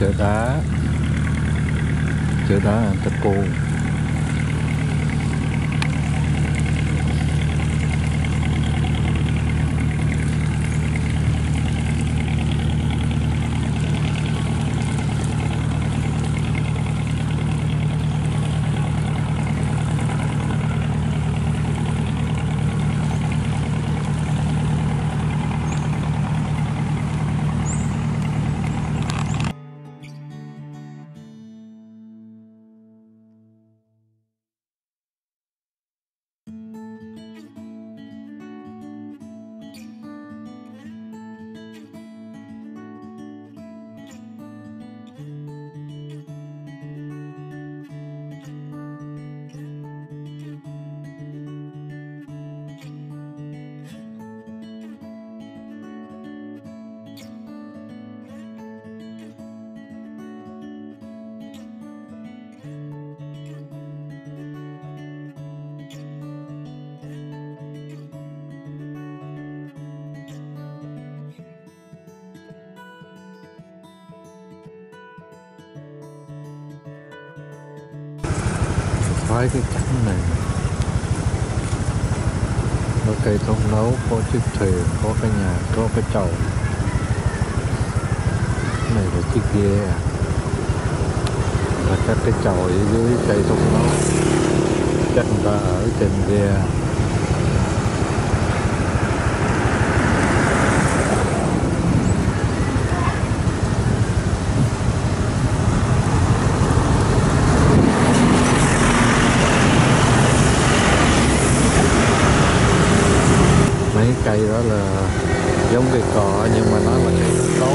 Chợ đá Thạch Cô. Cái cảnh này có cây thông nấu, có chiếc thuyền, có cái nhà, có cái chầu. Cái này là chiếc ghe và các cái chầu ở dưới cây thông nấu, chắc người ta ở trên ghe. Cây đó là giống cây cọ nhưng mà nó là cây thốt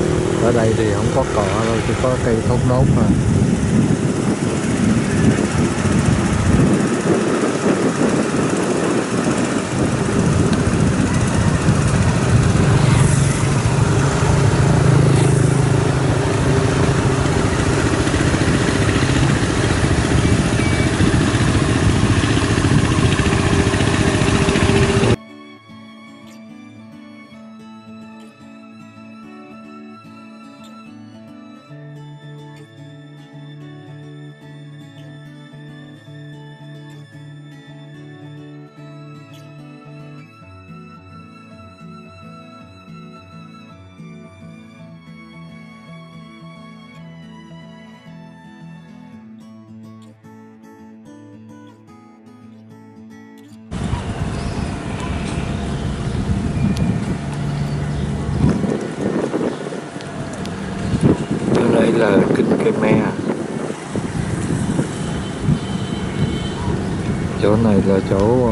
nốt. Ở đây thì không có cọ đâu, chỉ có cây thốt nốt mà. Đây là kinh Khmer. Chỗ này là chỗ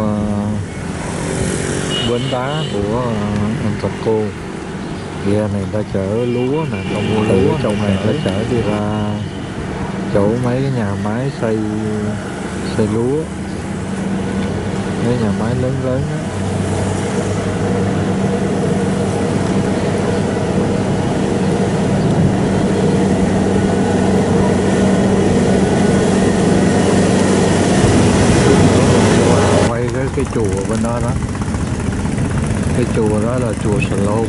bến đá của anh Thạch Cô. Ghe này ta chở lúa nè, ta mua lúa. Chỗ này ta chở đi ra chỗ mấy cái nhà máy xây lúa, mấy nhà máy lớn đó. Cái chùa bên đó đó, cái chùa đó là chùa Sà Lôn,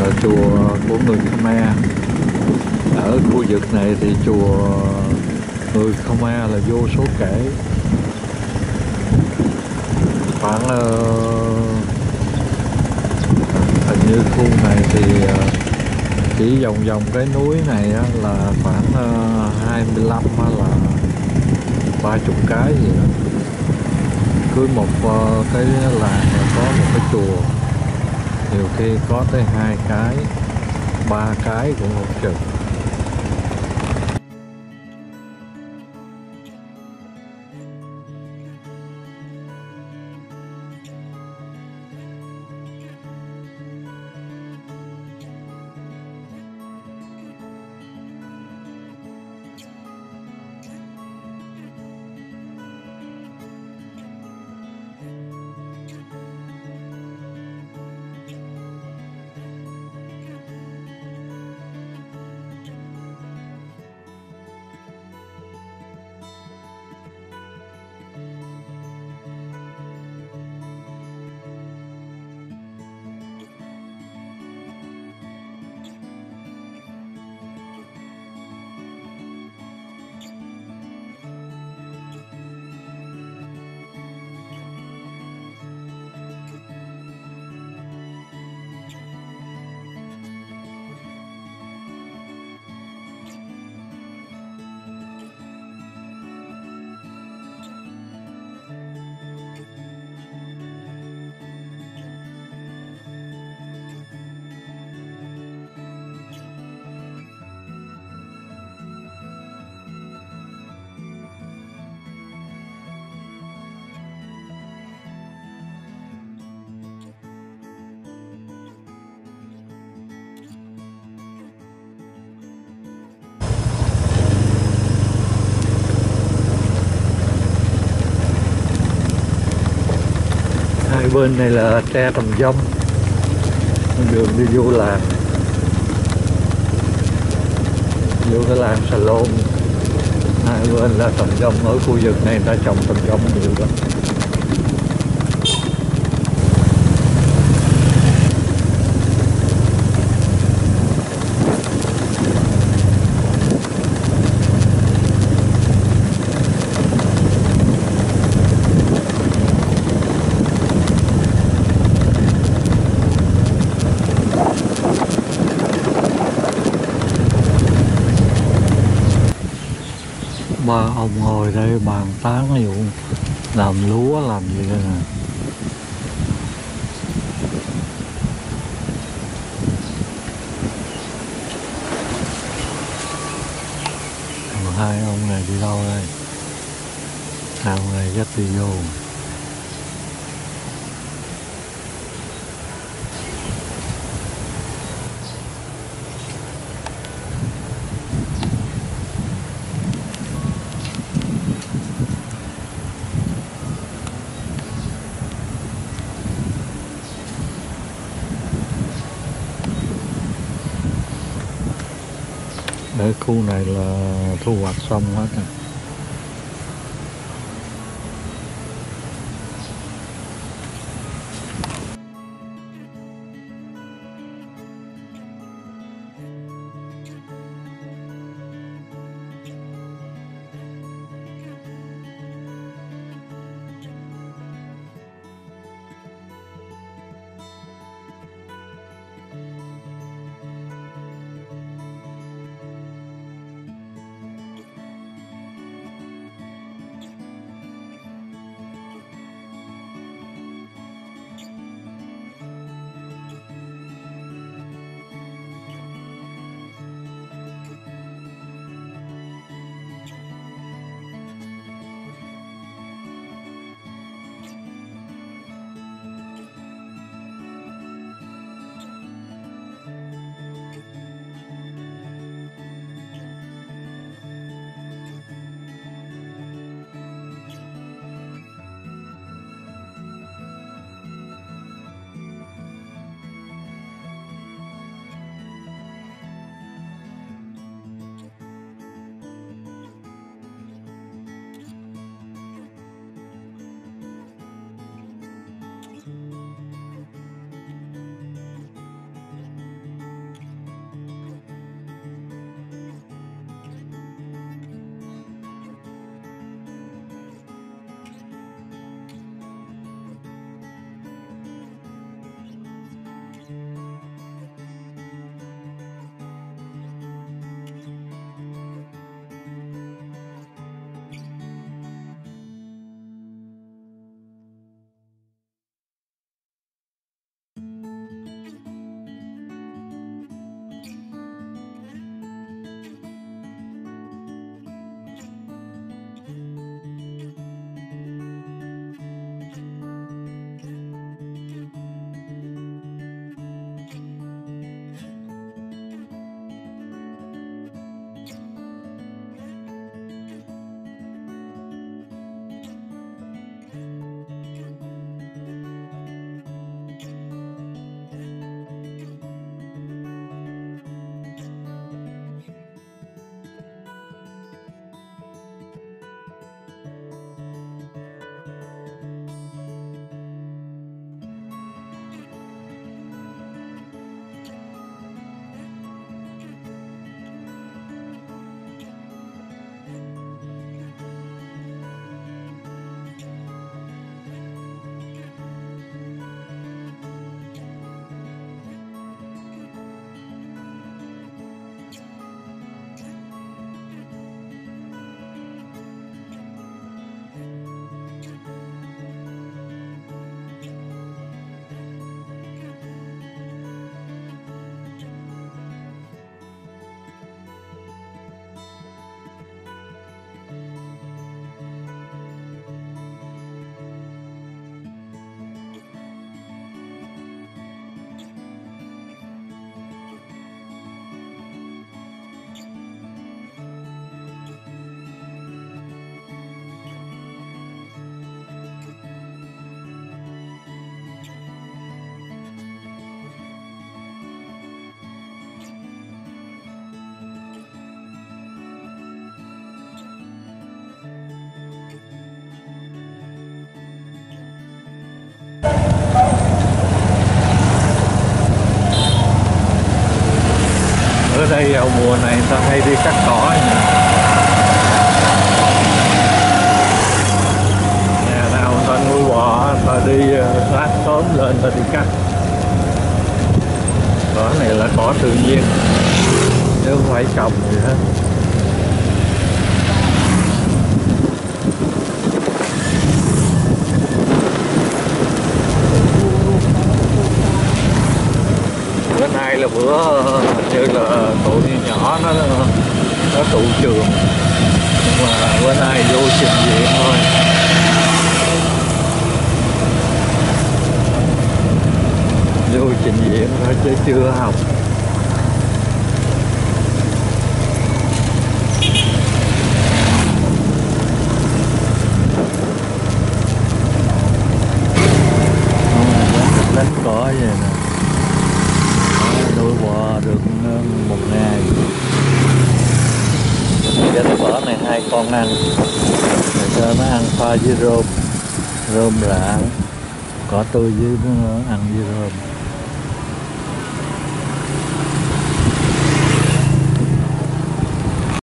là chùa của người Khmer. Ở khu vực này thì chùa người Khmer là vô số kể, khoảng hình như khu này thì chỉ vòng vòng cái núi này là khoảng 25 hay là 30 cái gì đó. Cứ một cái làng có một cái chùa, nhiều khi có tới 2 cái 3 cái cũng một chừng. Cái bên này là tre Tầm Dông, đường đi vô làng, vô cái làng Xà Lôn. Hai bên là Tầm Dông, ở khu vực này người ta trồng Tầm Dông nhiều lắm. Ba ông ngồi đây bàn tán ví dụ làm lúa làm gì đây nè. Còn hai ông này đi đâu đây? Hai ông này dắt đi vô. Ở khu này là thu hoạch xong hết rồi. ở đây vào mùa này ta hay đi cắt cỏ nhỉ. Nhà nào ta nuôi bò ta đi sáng sớm lên ta đi cắt. Cỏ này là cỏ tự nhiên, nếu không phải trồng gì hết. Nay là bữa như là tụi nhỏ nó tụ trường, nhưng mà bữa nay vô trình diện thôi. Vô trình diện thôi chứ chưa học. Đánh cỏ vậy nè, nuôi bò được một ngày. Cái bò này hai con ăn, để cho nó ăn pha với rơm, rơm rạ, cỏ tươi với ăn với rơm.